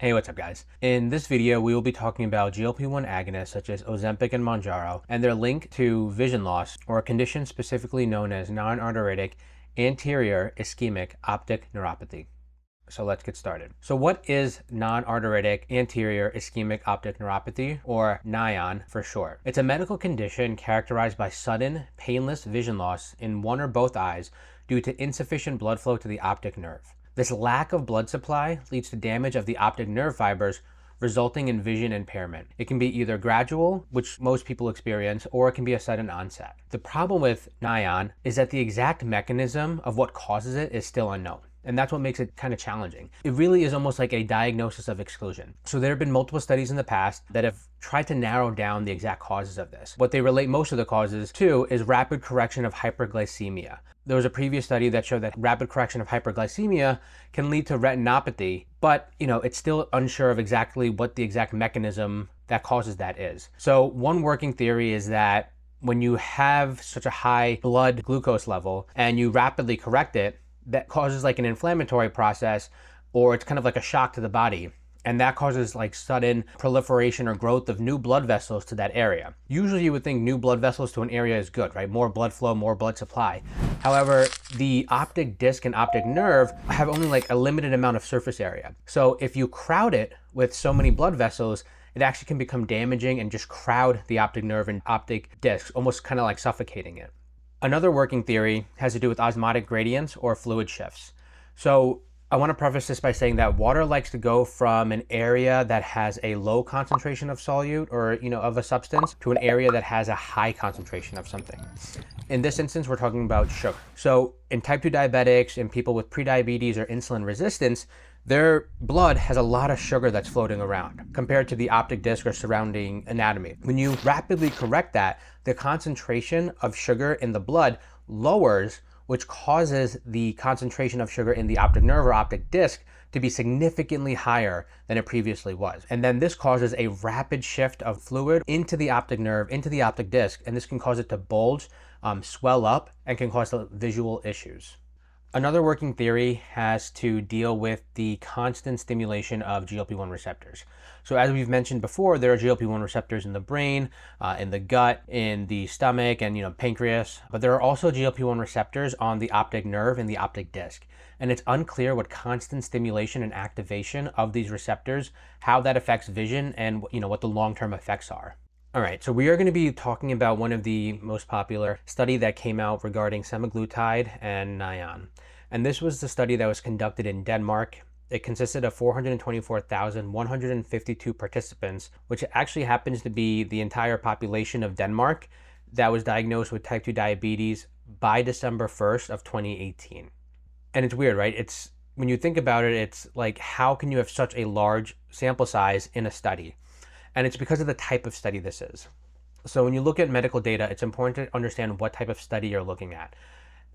Hey, what's up guys? In this video, we will be talking about GLP-1 agonists such as Ozempic and Mounjaro and their link to vision loss or a condition specifically known as non-arteritic anterior ischemic optic neuropathy. So let's get started. So what is non-arteritic anterior ischemic optic neuropathy, or NION for short? It's a medical condition characterized by sudden, painless vision loss in one or both eyes due to insufficient blood flow to the optic nerve. This lack of blood supply leads to damage of the optic nerve fibers, resulting in vision impairment. It can be either gradual, which most people experience, or it can be a sudden onset. The problem with NION is that the exact mechanism of what causes it is still unknown. And that's what makes it kind of challenging. It really is almost like a diagnosis of exclusion. So there have been multiple studies in the past that have tried to narrow down the exact causes of this. What they relate most of the causes to is rapid correction of hyperglycemia. There was a previous study that showed that rapid correction of hyperglycemia can lead to retinopathy, but it's still unsure of exactly what the exact mechanism that causes that is. So one working theory is that when you have such a high blood glucose level and you rapidly correct it, that causes like an inflammatory process, or it's kind of like a shock to the body. And that causes like sudden proliferation or growth of new blood vessels to that area. Usually you would think new blood vessels to an area is good, right? More blood flow, more blood supply. However, the optic disc and optic nerve have only like a limited amount of surface area. So if you crowd it with so many blood vessels, it actually can become damaging and just crowd the optic nerve and optic discs, almost kind of like suffocating it. Another working theory has to do with osmotic gradients or fluid shifts. So I want to preface this by saying that water likes to go from an area that has a low concentration of solute or, of a substance to an area that has a high concentration of something. In this instance, we're talking about sugar. So in type 2 diabetics and people with prediabetes or insulin resistance, their blood has a lot of sugar that's floating around compared to the optic disc or surrounding anatomy. When you rapidly correct that, the concentration of sugar in the blood lowers, which causes the concentration of sugar in the optic nerve or optic disc to be significantly higher than it previously was. And then this causes a rapid shift of fluid into the optic nerve, into the optic disc, and this can cause it to bulge, swell up, and can cause visual issues. Another working theory has to deal with the constant stimulation of GLP-1 receptors. So as we've mentioned before, there are GLP-1 receptors in the brain, in the gut, in the stomach, and pancreas. But there are also GLP-1 receptors on the optic nerve and the optic disc. And it's unclear what constant stimulation and activation of these receptors, how that affects vision, and what the long-term effects are. All right, so we are going to be talking about one of the most popular study that came out regarding semaglutide and NION. And this was the study that was conducted in Denmark. It consisted of 424,152 participants, which actually happens to be the entire population of Denmark that was diagnosed with type 2 diabetes by December 1st of 2018. And it's weird, right? When you think about it, it's like, how can you have such a large sample size in a study? And it's because of the type of study this is. So when you look at medical data, it's important to understand what type of study you're looking at.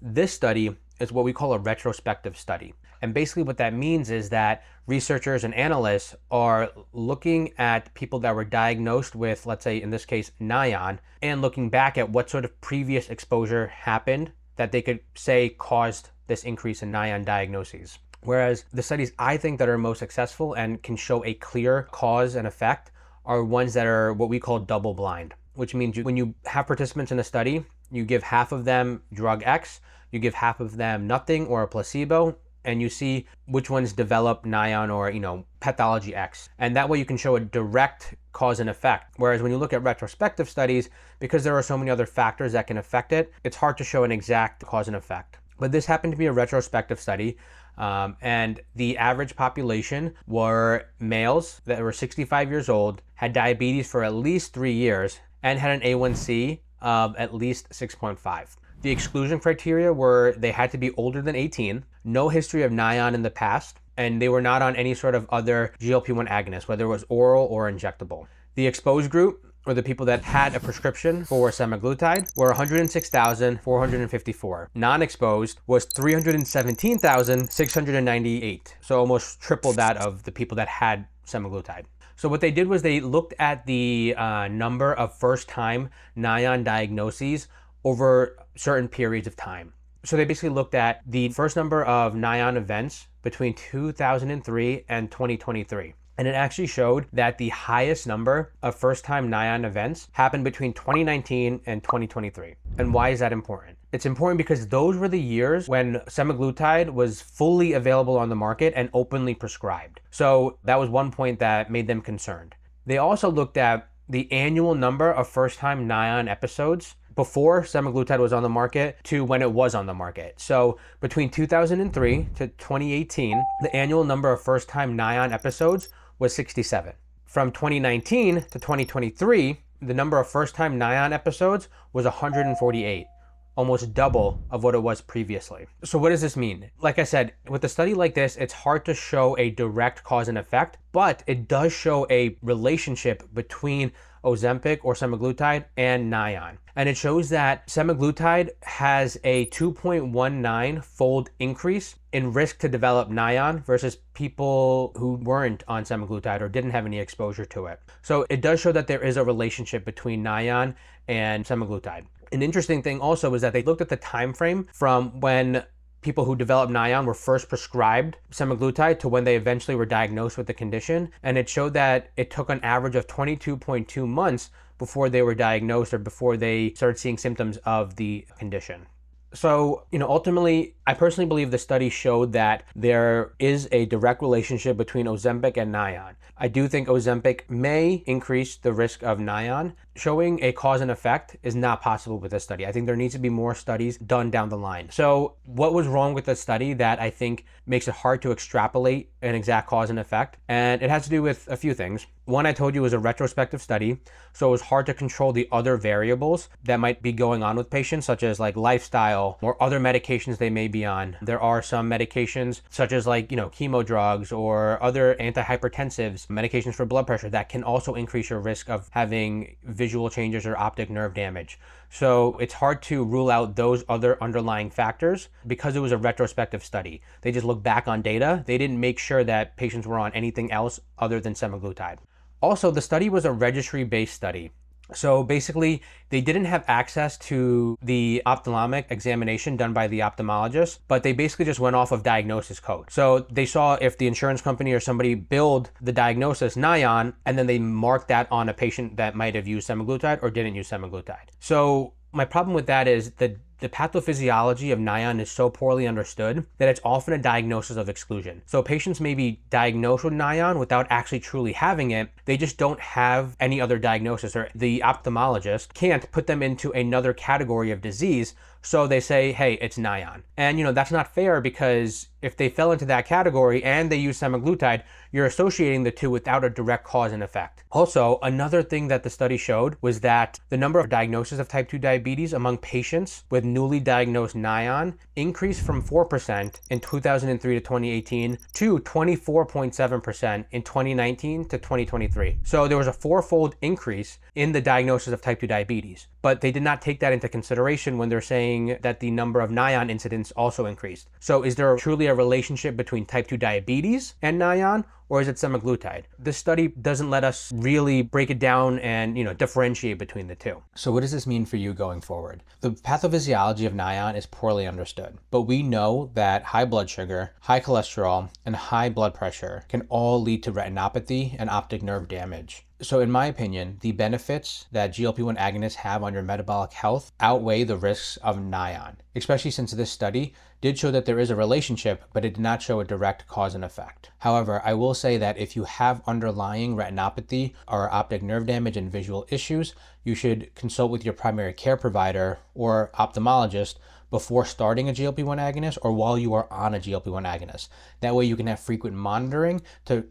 This study is what we call a retrospective study. And basically what that means is that researchers and analysts are looking at people that were diagnosed with, let's say in this case, NION, and looking back at what sort of previous exposure happened that they could say caused this increase in NION diagnoses. Whereas the studies I think that are most successful and can show a clear cause and effect are ones that are what we call double blind, which means when you have participants in a study, you give half of them drug X, you give half of them nothing or a placebo, and you see which ones develop NION or, pathology X. And that way you can show a direct cause and effect. Whereas when you look at retrospective studies, because there are so many other factors that can affect it, it's hard to show an exact cause and effect. But this happened to be a retrospective study. And the average population were males that were 65 years old, had diabetes for at least 3 years, and had an A1C of at least 6.5. The exclusion criteria were they had to be older than 18, no history of NION in the past, and they were not on any sort of other GLP-1 agonist, whether it was oral or injectable. The exposed group, or the people that had a prescription for semaglutide, were 106,454. Non-exposed was 317,698. So almost triple that of the people that had semaglutide. So what they did was they looked at the number of first-time NION diagnoses over certain periods of time. So they basically looked at the first number of NION events between 2003 and 2023. and it actually showed that the highest number of first-time NION events happened between 2019 and 2023. And why is that important? It's important because those were the years when semaglutide was fully available on the market and openly prescribed. So that was one point that made them concerned. They also looked at the annual number of first-time NION episodes before semaglutide was on the market to when it was on the market. So between 2003 to 2018, the annual number of first-time NION episodes was 67. From 2019 to 2023, the number of first-time NION episodes was 148, almost double of what it was previously. So what does this mean? Like I said, with a study like this, it's hard to show a direct cause and effect, but it does show a relationship between Ozempic or semaglutide and NION. And it shows that semaglutide has a 2.19 fold increase in risk to develop NION versus people who weren't on semaglutide or didn't have any exposure to it. So it does show that there is a relationship between NION and semaglutide. An interesting thing also is that they looked at the time frame from when people who developed NION were first prescribed semaglutide to when they eventually were diagnosed with the condition. And it showed that it took an average of 22.2 months before they were diagnosed or before they started seeing symptoms of the condition. So, ultimately, I personally believe the study showed that there is a direct relationship between Ozempic and NION. I do think Ozempic may increase the risk of NION. Showing a cause and effect is not possible with this study. I think there needs to be more studies done down the line. So what was wrong with the study that I think makes it hard to extrapolate an exact cause and effect? And it has to do with a few things. One, I told you, was a retrospective study, so it was hard to control the other variables that might be going on with patients, such as like lifestyle or other medications they may be on. There are some medications such as like, chemo drugs or other antihypertensives, medications for blood pressure that can also increase your risk of having visual changes or optic nerve damage. So it's hard to rule out those other underlying factors because it was a retrospective study. They just looked back on data. They didn't make sure that patients were on anything else other than semaglutide. Also, the study was a registry-based study. So basically, they didn't have access to the ophthalmic examination done by the ophthalmologist, but they basically just went off of diagnosis code. So they saw if the insurance company or somebody billed the diagnosis NION, and then they marked that on a patient that might have used semaglutide or didn't use semaglutide. So my problem with that is that the pathophysiology of NION is so poorly understood that it's often a diagnosis of exclusion. So patients may be diagnosed with NION without actually truly having it. They just don't have any other diagnosis, or the ophthalmologist can't put them into another category of disease. So they say, hey, it's NION. And that's not fair, because if they fell into that category and they use semaglutide, you're associating the two without a direct cause and effect. Also, another thing that the study showed was that the number of diagnoses of type 2 diabetes among patients with newly diagnosed NION increased from 4% in 2003 to 2018 to 24.7% in 2019 to 2023. So there was a four-fold increase in the diagnosis of type 2 diabetes, but they did not take that into consideration when they're saying that the number of NION incidents also increased. So is there truly a relationship between type 2 diabetes and NION, or is it semaglutide? This study doesn't let us really break it down and differentiate between the two. So what does this mean for you going forward? The pathophysiology of NION is poorly understood, but we know that high blood sugar, high cholesterol, and high blood pressure can all lead to retinopathy and optic nerve damage. So in my opinion, the benefits that GLP-1 agonists have on your metabolic health outweigh the risks of NION, especially since this study did show that there is a relationship, but it did not show a direct cause and effect. However, I will say that if you have underlying retinopathy or optic nerve damage and visual issues, you should consult with your primary care provider or ophthalmologist before starting a GLP-1 agonist or while you are on a GLP-1 agonist. That way you can have frequent monitoring to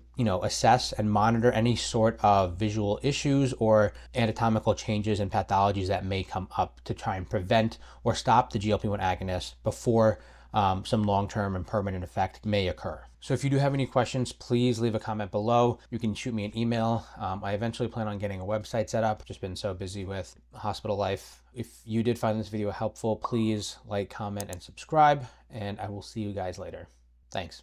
assess and monitor any sort of visual issues or anatomical changes and pathologies that may come up, to try and prevent or stop the GLP-1 agonist before some long-term and permanent effect may occur. So if you do have any questions, please leave a comment below. You can shoot me an email. I eventually plan on getting a website set up. Just been so busy with hospital life. If you did find this video helpful, please like, comment, and subscribe, and I will see you guys later. Thanks.